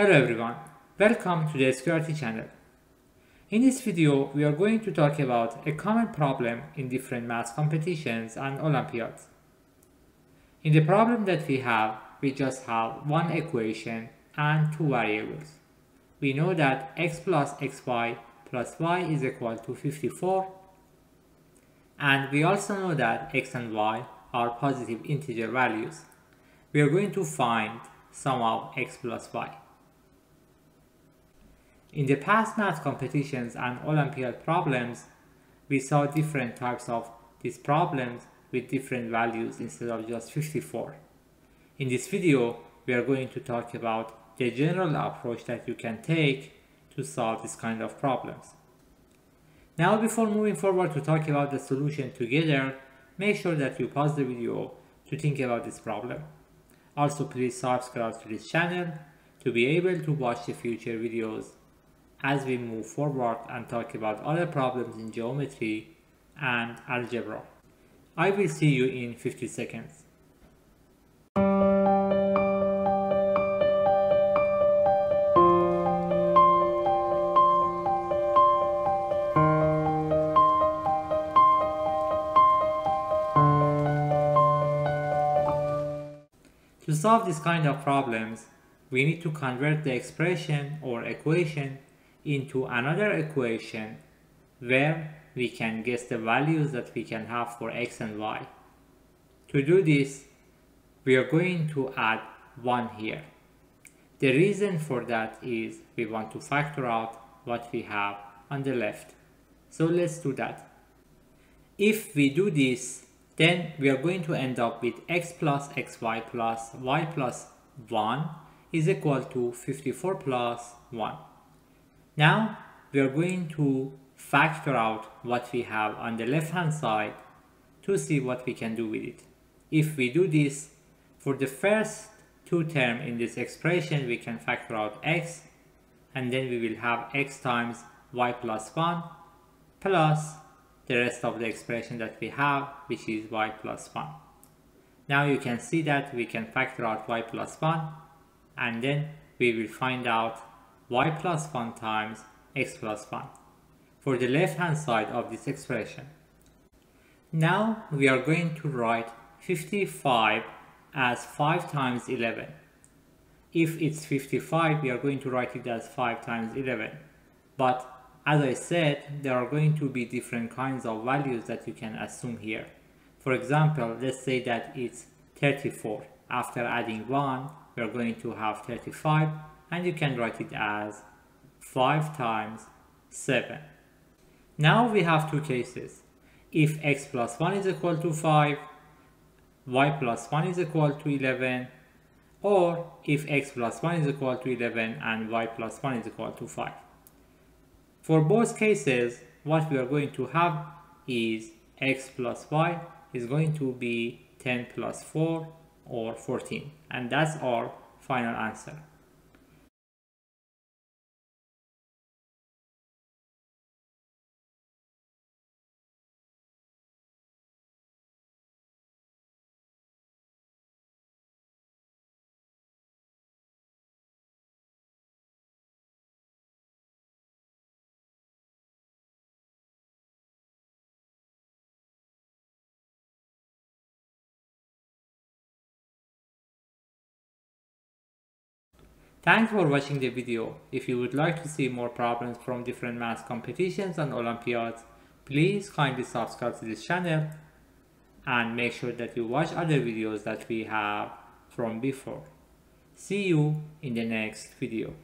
Hello everyone, welcome to the SQRT channel. In this video, we are going to talk about a common problem in different math competitions and Olympiads. In the problem that we have, we just have one equation and two variables. We know that x plus xy plus y is equal to 54, and we also know that x and y are positive integer values. We are going to find sum of x plus y. In the past math competitions and Olympiad problems, we saw different types of these problems with different values instead of just 54. In this video, we are going to talk about the general approach that you can take to solve this kind of problems. Now, before moving forward to talk about the solution together, make sure that you pause the video to think about this problem. Also, please subscribe to this channel to be able to watch the future videos as we move forward and talk about other problems in geometry and algebra. I will see you in 50 seconds. To solve this kind of problems, we need to convert the expression or equation into another equation where we can guess the values that we can have for x and y. To do this, we are going to add 1 here. The reason for that is we want to factor out what we have on the left. So let's do that. If we do this, then we are going to end up with x plus xy plus y plus 1 is equal to 54 plus 1. Now we are going to factor out what we have on the left hand side to see what we can do with it. If we do this, for the first two terms in this expression, we can factor out x, and then we will have x times y plus 1 plus the rest of the expression that we have, which is y plus 1. Now you can see that we can factor out y plus 1, and then we will find out y plus 1 times x plus 1 for the left hand side of this expression. Now we are going to write 55 as 5 times 11. If it's 55, we are going to write it as 5 times 11. But as I said, there are going to be different kinds of values that you can assume here. For example, let's say that it's 34. After adding 1, we are going to have 35. And you can write it as 5 times 7. Now we have two cases. If x plus 1 is equal to 5, y plus 1 is equal to 11, or if x plus 1 is equal to 11 and y plus 1 is equal to 5. For both cases, what we are going to have is x plus y is going to be 10 plus 4 or 14, and that's our final answer. Thanks for watching the video. If you would like to see more problems from different math competitions and Olympiads, please kindly subscribe to this channel and make sure that you watch other videos that we have from before. See you in the next video.